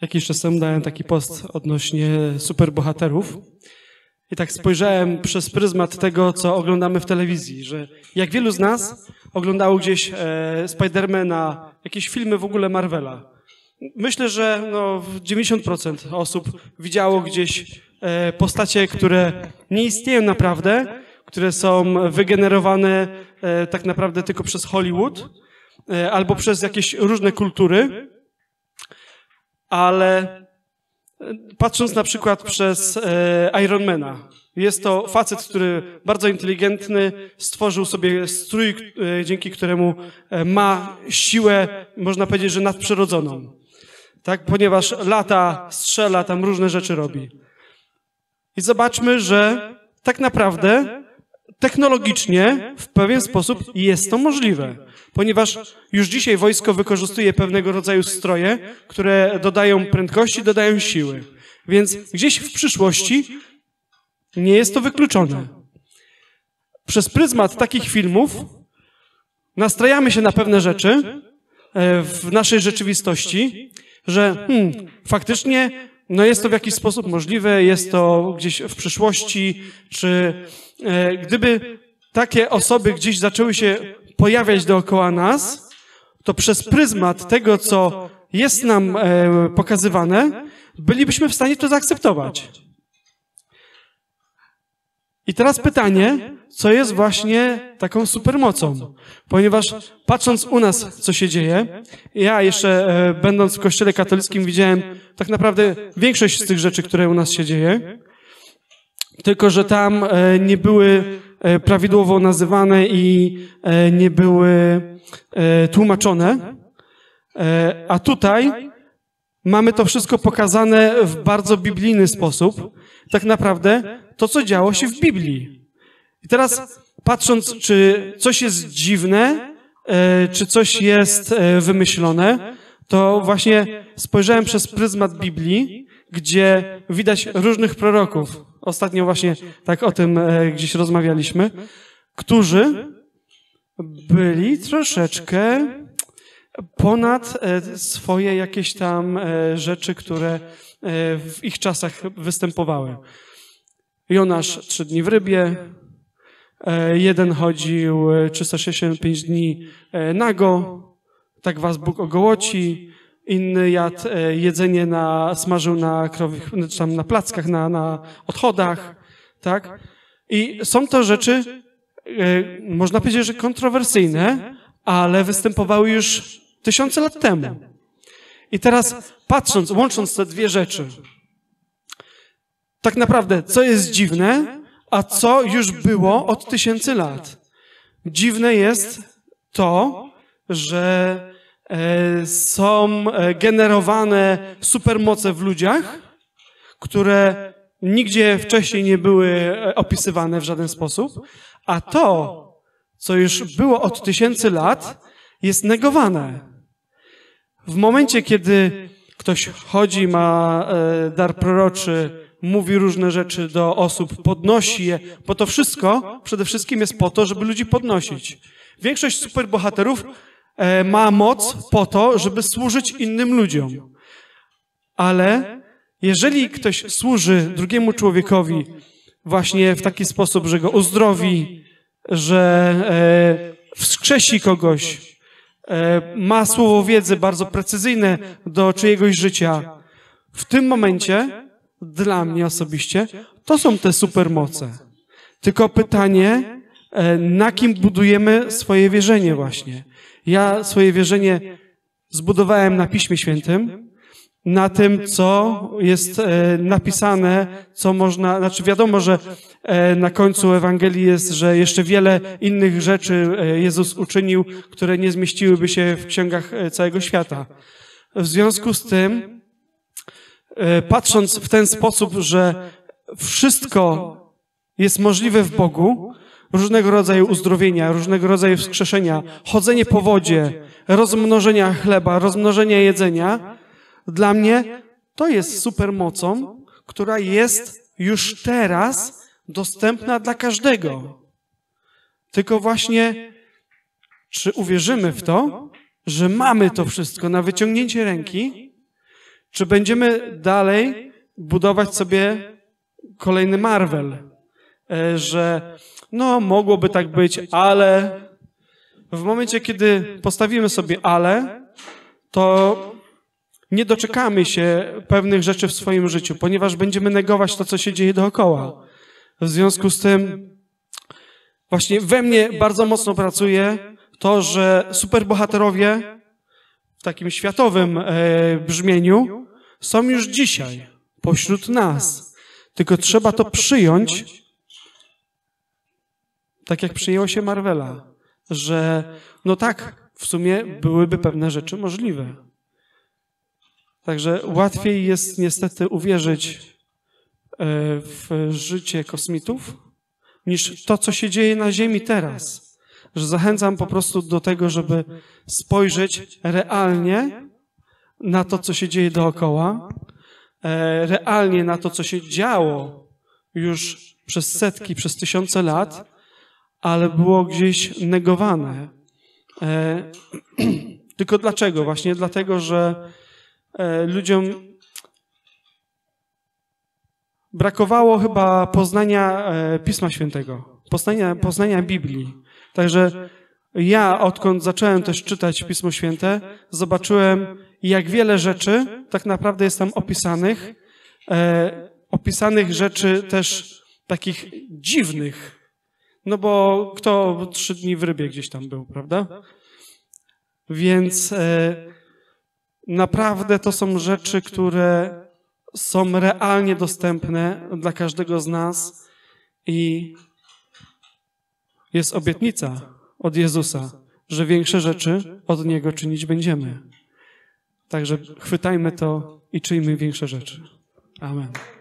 Jakiś czas temu dałem taki post odnośnie superbohaterów i tak spojrzałem przez pryzmat tego, co oglądamy w telewizji, że jak wielu z nas oglądało gdzieś Spidermana, jakieś filmy w ogóle Marvela. Myślę, że 90% osób widziało gdzieś postacie, które nie istnieją naprawdę, które są wygenerowane tak naprawdę tylko przez Hollywood albo przez jakieś różne kultury, ale patrząc na przykład przez Ironmana, jest to facet, który bardzo inteligentny, stworzył sobie strój, dzięki któremu ma siłę, można powiedzieć, że nadprzyrodzoną, tak? Ponieważ lata, strzela, tam różne rzeczy robi. I zobaczmy, że tak naprawdę technologicznie w pewien sposób jest to możliwe, ponieważ już dzisiaj wojsko wykorzystuje pewnego rodzaju stroje, które dodają prędkości, dodają siły. Więc gdzieś w przyszłości nie jest to wykluczone. Przez pryzmat takich filmów nastrajamy się na pewne rzeczy w naszej rzeczywistości, że faktycznie jest to w jakiś sposób możliwe, jest to gdzieś w przyszłości, czy gdyby takie osoby gdzieś zaczęły się pojawiać dookoła nas, to przez pryzmat tego, co jest nam pokazywane, bylibyśmy w stanie to zaakceptować. I teraz pytanie, co jest właśnie taką supermocą? Ponieważ patrząc u nas, co się dzieje, ja jeszcze będąc w kościele katolickim widziałem tak naprawdę większość z tych rzeczy, które u nas się dzieje, tylko że tam nie były prawidłowo nazywane i nie były tłumaczone, a tutaj mamy to wszystko pokazane w bardzo biblijny sposób, tak naprawdę to, co działo się w Biblii. I teraz patrząc, czy coś jest dziwne, czy coś jest wymyślone, to właśnie spojrzałem przez pryzmat Biblii, gdzie widać różnych proroków. Ostatnio właśnie tak o tym gdzieś rozmawialiśmy, którzy byli troszeczkę ponad swoje jakieś tam rzeczy, które w ich czasach występowały. Jonasz 3 dni w rybie, jeden chodził 365 dni nago, tak was Bóg ogołoci, inny jadł jedzenie smażył na krowich, czy tam na plackach, na odchodach, tak? I są to rzeczy, można powiedzieć, że kontrowersyjne, ale występowały już tysiące lat temu. I teraz patrząc, łącząc te dwie rzeczy, tak naprawdę, co jest dziwne, a co już było od tysięcy lat? Dziwne jest to, że są generowane supermoce w ludziach, które nigdzie wcześniej nie były opisywane w żaden sposób, a to, co już było od tysięcy lat, jest negowane. W momencie, kiedy ktoś chodzi, ma dar proroczy, mówi różne rzeczy do osób, podnosi je, bo to wszystko przede wszystkim jest po to, żeby ludzi podnosić. Większość superbohaterów ma moc po to, żeby służyć innym ludziom. Ale jeżeli ktoś służy drugiemu człowiekowi właśnie w taki sposób, że go uzdrowi, że wskrzesi kogoś, ma słowo wiedzy bardzo precyzyjne do czyjegoś życia, w tym momencie dla mnie osobiście to są te supermoce. Tylko pytanie, na kim budujemy swoje wierzenie właśnie. Ja swoje wierzenie zbudowałem na Piśmie Świętym, na tym, co jest napisane, co można... Znaczy wiadomo, że na końcu Ewangelii jest, że jeszcze wiele innych rzeczy Jezus uczynił, które nie zmieściłyby się w księgach całego świata. W związku z tym, patrząc w ten sposób, że wszystko jest możliwe w Bogu, różnego rodzaju uzdrowienia, różnego rodzaju wskrzeszenia, chodzenie po wodzie, rozmnożenia chleba, rozmnożenia jedzenia, dla mnie to jest supermocą, która jest już teraz dostępna dla każdego. Tylko właśnie, czy uwierzymy w to, że mamy to wszystko na wyciągnięcie ręki, Czy będziemy dalej budować sobie kolejny Marvel? Że no, mogłoby tak być, ale... W momencie, kiedy postawimy sobie ale, to nie doczekamy się pewnych rzeczy w swoim życiu, ponieważ będziemy negować to, co się dzieje dookoła. W związku z tym właśnie we mnie bardzo mocno pracuje to, że superbohaterowie w takim światowym brzmieniu są już dzisiaj pośród nas. Tylko trzeba to przyjąć, tak jak przyjęło się Marvela. Że no tak, w sumie byłyby pewne rzeczy możliwe. Także łatwiej jest niestety uwierzyć w życie kosmitów niż to, co się dzieje na Ziemi teraz. Że zachęcam po prostu do tego, żeby spojrzeć realnie na to, co się dzieje dookoła, realnie na to, co się działo już przez setki, przez tysiące lat, ale było gdzieś negowane. Tylko dlaczego? Właśnie dlatego, że ludziom brakowało chyba poznania Pisma Świętego, poznania Biblii. Także ja, odkąd zacząłem też czytać Pismo Święte, zobaczyłem, jak wiele rzeczy tak naprawdę jest tam opisanych, rzeczy też takich dziwnych. No bo kto 3 dni w rybie gdzieś tam był, prawda? Więc naprawdę to są rzeczy, które są realnie dostępne dla każdego z nas i jest obietnica od Jezusa, że większe rzeczy od Niego czynić będziemy. Także chwytajmy to i czyjmy większe rzeczy. Amen.